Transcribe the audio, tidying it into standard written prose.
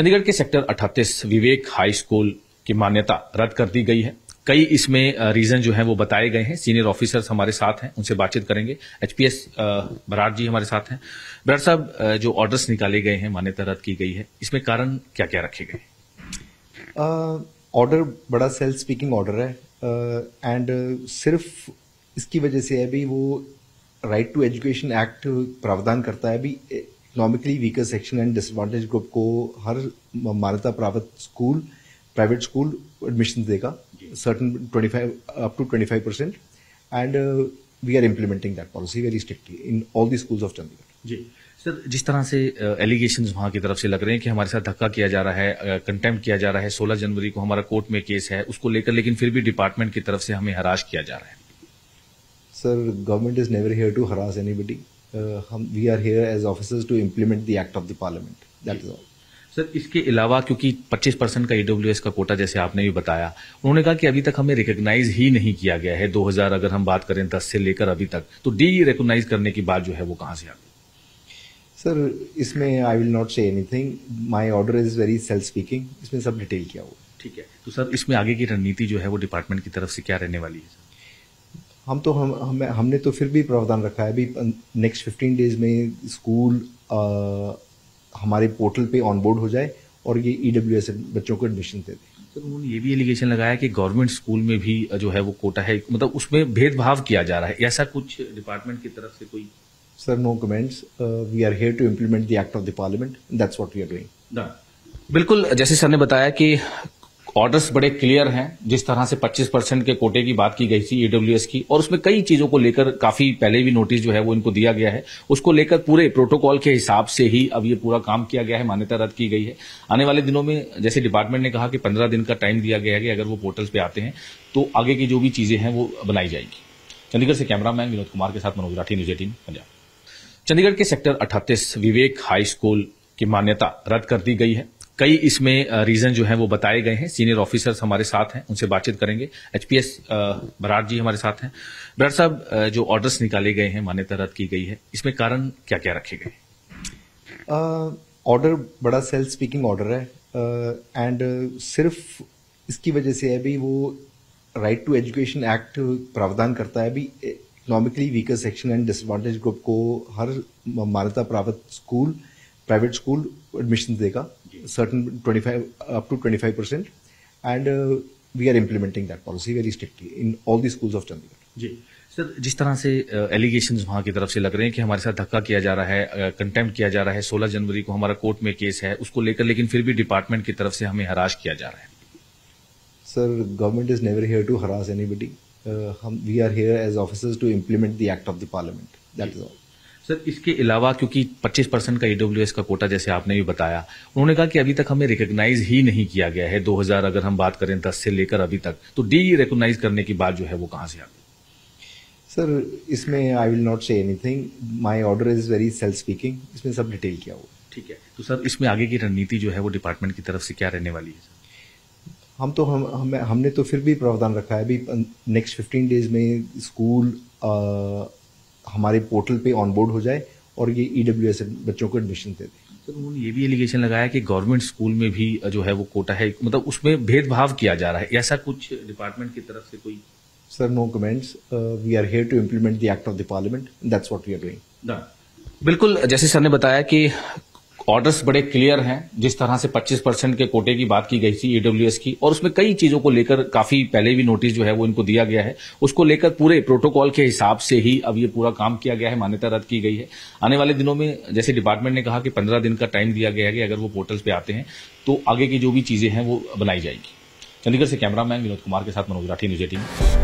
चंडीगढ़ के सेक्टर 38 विवेक high school की मान्यता रद्द कर दी गई है। कई इसमें रीजन जो है वो बताए गए हैं। सीनियर ऑफिसर्स हमारे साथ हैं, उनसे बातचीत करेंगे। एचपीएस बराड़ जी हमारे साथ हैं। बराड़ साहब, जो ऑर्डर्स निकाले गए हैं, मान्यता रद्द की गई है, इसमें कारण क्या क्या रखे गए? ऑर्डर बड़ा सेल्फ स्पीकिंग ऑर्डर है एंड सिर्फ इसकी वजह से है भी वो राइट टू एजुकेशन एक्ट प्रावधान करता है भी economically weaker section and disadvantage group को हर मान्यता प्राप्त स्कूल प्राइवेट स्कूल एडमिशन देगा certain 25% and we are implementing that policy very strictly in all the schools of Chandigarh. जी सर, जिस तरह से एलिगेशंस वहां की तरफ से लग रहे हैं कि हमारे साथ धक्का किया जा रहा है, कंटेम्प्ट किया जा रहा है, 16 जनवरी को हमारा कोर्ट में केस है उसको लेकर, लेकिन फिर भी डिपार्टमेंट की तरफ से हमें हरास किया जा रहा है। Sir, government is never here to harass anybody. We are here as officers to implement the act of the parliament, that is all. Sir, इसके अलावा क्योंकि 25% का ईडब्ल्यूएस का कोटा जैसे आपने भी बताया, उन्होंने कहा कि अभी तक हमें रिकॉग्नाइज ही नहीं किया गया है। 2000 अगर हम बात करें 10 से लेकर अभी तक, तो डी रिकॉग्नाइज करने की बात जो है वो कहां से आ गई? सर, इसमें I will not say anything, my order is very self speaking, इसमें सब डिटेल किया हुआ। ठीक है, तो सर इसमें आगे की रणनीति जो है वो डिपार्टमेंट की तरफ से क्या रहने वाली है? हमने तो फिर भी प्रावधान रखा है अभी नेक्स्ट 15 days में स्कूल हमारे पोर्टल पे ऑनबोर्ड हो जाए और ये ईडब्ल्यूएस बच्चों को एडमिशन दे दें। सर, उन्होंने ये भी एलिगेशन लगाया कि गवर्नमेंट स्कूल में भी जो है वो कोटा है, मतलब उसमें भेदभाव किया जा रहा है, ऐसा कुछ डिपार्टमेंट की तरफ से कोई? Sir, no comments, we are here to implement the act of the parliament, that's what we are doing. बिल्कुल जैसे सर ने बताया कि ऑर्डर्स बड़े क्लियर हैं। जिस तरह से 25% के कोटे की बात की गई थी ईडब्ल्यूएस की, और उसमें कई चीजों को लेकर काफी पहले भी नोटिस जो है वो इनको दिया गया है, उसको लेकर पूरे प्रोटोकॉल के हिसाब से ही अब ये पूरा काम किया गया है, मान्यता रद्द की गई है। आने वाले दिनों में जैसे डिपार्टमेंट ने कहा कि 15 दिन का टाइम दिया गया है कि अगर वो पोर्टल पे आते हैं तो आगे की जो भी चीजें हैं वो बनाई जाएगी। चंडीगढ़ से कैमरामैन विनोद कुमार के साथ मनोज राठी, न्यूज़18 पंजाब। चंडीगढ़ के सेक्टर 38 विवेक हाई स्कूल की मान्यता रद्द कर दी गई है। कई इसमें रीजन जो है वो बताए गए हैं। सीनियर ऑफिसर्स हमारे साथ हैं, उनसे बातचीत करेंगे। एचपीएस बराड़ जी हमारे साथ हैं। बराड़ साहब, जो ऑर्डर्स निकाले गए हैं, मान्यता रद्द की गई है, इसमें कारण क्या क्या रखे गए? ऑर्डर बड़ा सेल्फ स्पीकिंग ऑर्डर है एंड सिर्फ इसकी वजह से है भी वो राइट टू एजुकेशन एक्ट प्रावधान करता है भी economically weaker section and disadvantage group को हर मान्यता प्राप्त स्कूल प्राइवेट स्कूल एडमिशन देगा certain 25% and we are implementing that policy very strictly in all the schools of Chandigarh. जी सर, जिस तरह से एलिगेशंस वहां की तरफ से लग रहे हैं कि हमारे साथ धक्का किया जा रहा है, कंटेम्प्ट किया जा रहा है, 16 जनवरी को हमारा कोर्ट में केस है उसको लेकर, लेकिन फिर भी डिपार्टमेंट की तरफ से हमें हरास किया जा रहा है। Sir, government is never here to harass anybody. We are here as officers to implement the act of the parliament, that is all. Sir, इसके अलावा क्योंकि 25% का ईडब्ल्यूएस का कोटा जैसे आपने भी बताया, उन्होंने कहा कि अभी तक हमें रिकॉग्नाइज ही नहीं किया गया है। 2000 अगर हम बात करें 10 से लेकर अभी तक, तो डी रिकॉग्नाइज करने की बात जो है वो कहां से आ गई? सर, इसमें I will not say anything, my order is very self speaking, इसमें सब डिटेल किया हुआ। ठीक है, तो सर इसमें आगे की रणनीति जो है वो डिपार्टमेंट की तरफ से क्या रहने वाली है? हमने तो फिर भी प्रावधान रखा है अभी नेक्स्ट 15 days में स्कूल हमारे पोर्टल पे ऑनबोर्ड हो जाए और ये ईडब्ल्यूएस बच्चों को एडमिशन दे दें। सर, उन्होंने ये भी एलिगेशन लगाया कि गवर्नमेंट स्कूल में भी जो है वो कोटा है, मतलब उसमें भेदभाव किया जा रहा है, ऐसा कुछ डिपार्टमेंट की तरफ से कोई? Sir, no comments, we are here to implement the act of the parliament, that's what we are doing. बिल्कुल जैसे सर ने बताया कि ऑर्डर्स बड़े क्लियर हैं। जिस तरह से 25% के कोटे की बात की गई थी ईडब्ल्यूएस की, और उसमें कई चीजों को लेकर काफी पहले भी नोटिस जो है वो इनको दिया गया है, उसको लेकर पूरे प्रोटोकॉल के हिसाब से ही अब ये पूरा काम किया गया है, मान्यता रद्द की गई है। आने वाले दिनों में जैसे डिपार्टमेंट ने कहा कि 15 दिन का टाइम दिया गया है कि अगर वो पोर्टल पे आते हैं तो आगे की जो भी चीजें हैं वो बनाई जाएगी। चंडीगढ़ से कैमरामैन विनोद कुमार के साथ मनोज राठी, न्यूज़18।